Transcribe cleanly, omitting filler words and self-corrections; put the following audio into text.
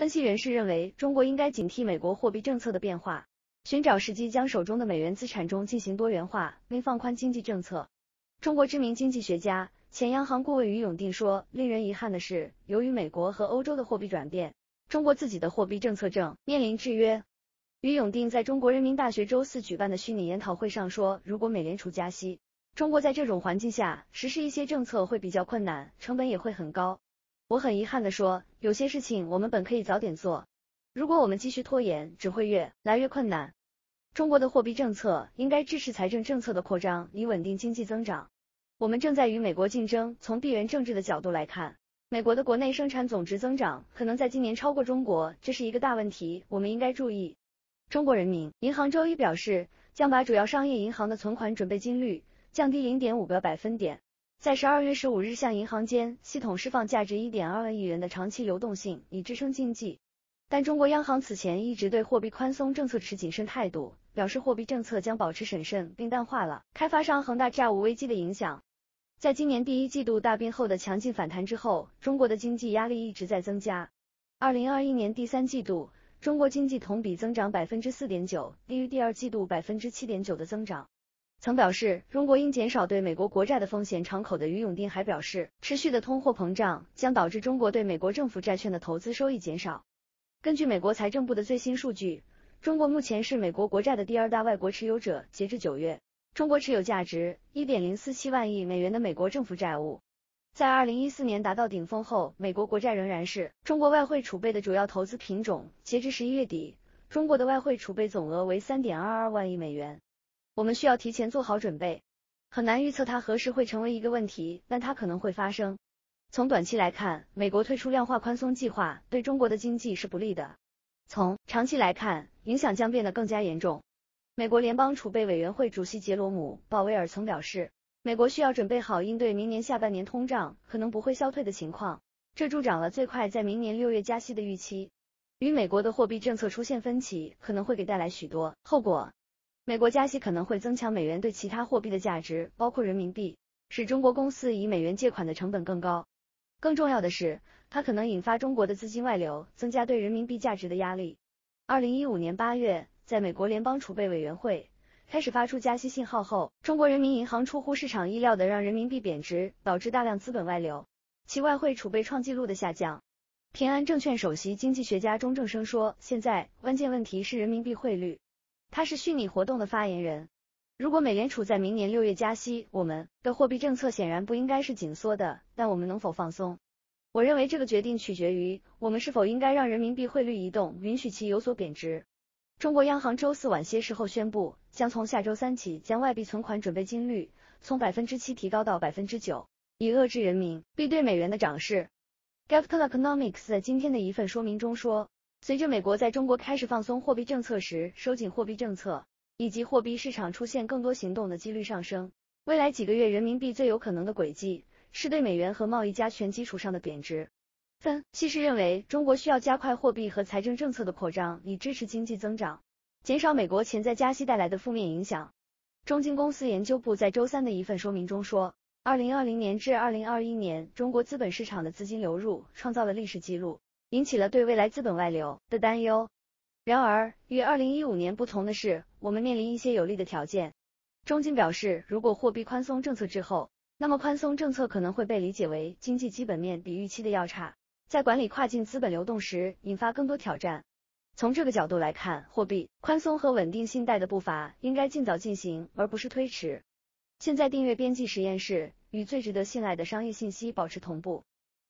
分析人士认为，中国应该警惕美国货币政策的变化，寻找时机将手中的美元资产中进行多元化，并放宽经济政策。中国知名经济学家、前央行顾问于永定说，令人遗憾的是，由于美国和欧洲的货币转变，中国自己的货币政策正面临制约。于永定在中国人民大学周四举办的虚拟研讨会上说，如果美联储加息，中国在这种环境下实施一些政策会比较困难，成本也会很高。我很遗憾地说，有些事情我们本可以早点做，如果我们继续拖延，只会越来越困难。中国的货币政策应该支持财政政策的扩张，以稳定经济增长。我们正在与美国竞争，从地缘政治的角度来看，美国的国内生产总值增长可能在今年超过中国，这是一个大问题，我们应该注意。中国人民银行周一表示，将把主要商业银行的存款准备金率降低 0.5 个百分点，在12月15日向银行间系统释放价值 1.2 万亿元的长期流动性，以支撑经济。但中国央行此前一直对货币宽松政策持谨慎态度，表示货币政策将保持审慎，并淡化了开发商恒大债务危机的影响。在今年第一季度大病后的强劲反弹之后，中国的经济压力一直在增加。2021年第三季度，中国经济同比增长 4.9%， 低于第二季度 7.9% 的增长。曾表示中国应减少对美国国债的风险敞口的于永定还表示，持续的通货膨胀将导致中国对美国政府债券的投资收益减少。根据美国财政部的最新数据，中国目前是美国国债的第二大外国持有者，截至9月，中国持有价值 1.047 万亿美元的美国政府债务。在2014年达到顶峰后，美国国债仍然是中国外汇储备的主要投资品种。截至11月底，中国的外汇储备总额为 3.22 万亿美元。我们需要提前做好准备，很难预测它何时会成为一个问题，但它可能会发生。从短期来看，美国推出量化宽松计划对中国的经济是不利的。从长期来看，影响将变得更加严重。美国联邦储备委员会主席杰罗姆·鲍威尔曾表示，美国需要准备好应对明年下半年通胀可能不会消退的情况，这助长了最快在明年6月加息的预期。与美国的货币政策出现分歧，可能会给带来许多后果。美国加息可能会增强美元对其他货币的价值，包括人民币，使中国公司以美元借款的成本更高。更重要的是，它可能引发中国的资金外流，增加对人民币价值的压力。2015年8月，在美国联邦储备委员会开始发出加息信号后，中国人民银行出乎市场意料的让人民币贬值，导致大量资本外流，其外汇储备创纪录的下降。平安证券首席经济学家钟正生说，现在关键问题是人民币汇率。他是虚拟活动的发言人。如果美联储在明年6月加息，我们的货币政策显然不应该是紧缩的，但我们能否放松？我认为这个决定取决于我们是否应该让人民币汇率移动，允许其有所贬值。中国央行周四晚些时候宣布，将从下周三起将外币存款准备金率从 7% 提高到 9%， 以遏制人民币对美元的涨势。Capital Economics 在今天的一份说明中说，随着美国在中国开始放松货币政策时，收紧货币政策以及货币市场出现更多行动的几率上升。未来几个月人民币最有可能的轨迹是对美元和贸易加权基础上的贬值。分析师认为，中国需要加快货币和财政政策的扩张，以支持经济增长，减少美国潜在加息带来的负面影响。中金公司研究部在周三的一份说明中说，2020年至2021年中国资本市场的资金流入创造了历史记录，引起了对未来资本外流的担忧。然而，与2015年不同的是，我们面临一些有利的条件。中金表示，如果货币宽松政策滞后，那么宽松政策可能会被理解为经济基本面比预期的要差，在管理跨境资本流动时引发更多挑战。从这个角度来看，货币宽松和稳定信贷的步伐应该尽早进行，而不是推迟。现在订阅编辑实验室，与最值得信赖的商业信息保持同步。